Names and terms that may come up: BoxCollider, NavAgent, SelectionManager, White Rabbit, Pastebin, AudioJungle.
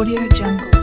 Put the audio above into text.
AudioJungle.